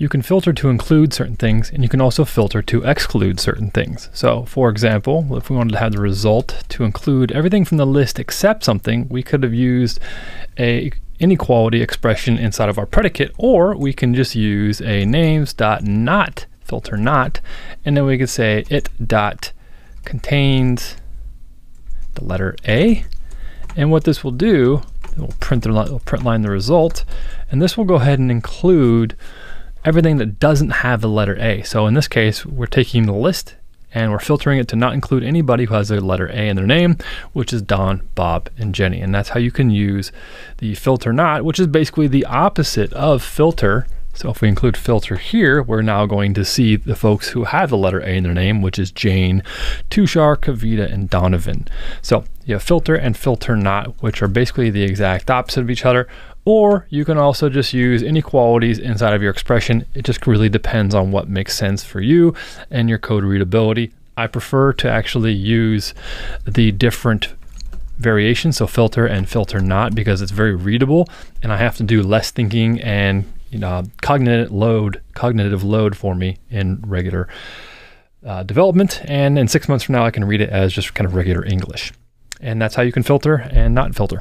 You can filter to include certain things, and you can also filter to exclude certain things. So for example, if we wanted to have the result to include everything from the list except something, we could have used a inequality expression inside of our predicate, or we can just use a names.not filter not, and then we could say it dot contains the letter A. And what this will do, it will print line the result, and this will go ahead and include everything that doesn't have the letter A. So in this case, we're taking the list and we're filtering it to not include anybody who has a letter A in their name, which is Don, Bob, and Jenny. And that's how you can use the filter not, which is basically the opposite of filter. So if we include filter here, we're now going to see the folks who have the letter A in their name, which is Jane, Tushar, Kavita, and Donovan. So you have filter and filter not, which are basically the exact opposite of each other. Or you can also just use inequalities inside of your expression. It just really depends on what makes sense for you and your code readability. I prefer to actually use the different variations, so filter and filter not, because it's very readable and I have to do less thinking and cognitive load for me in regular development. And in 6 months from now, I can read it as just kind of regular English. And that's how you can filter and not filter.